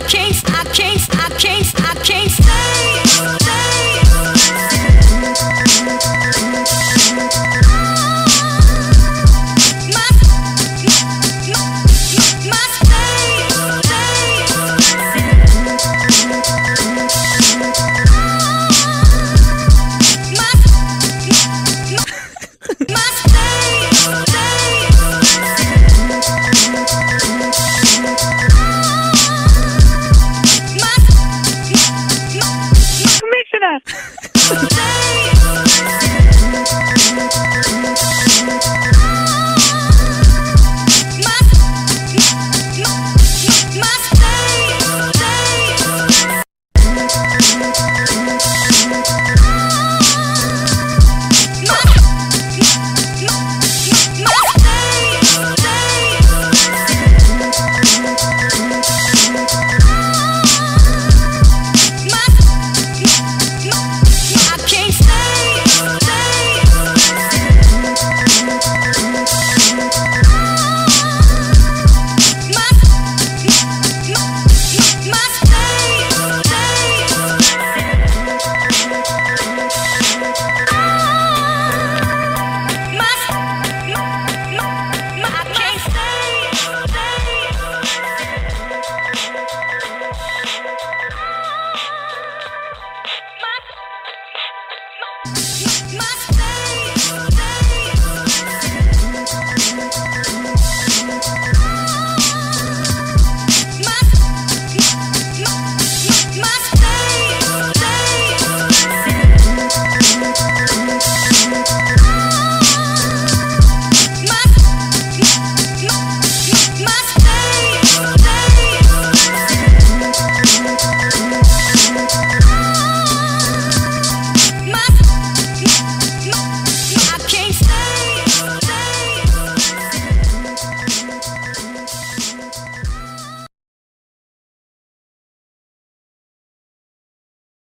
I can't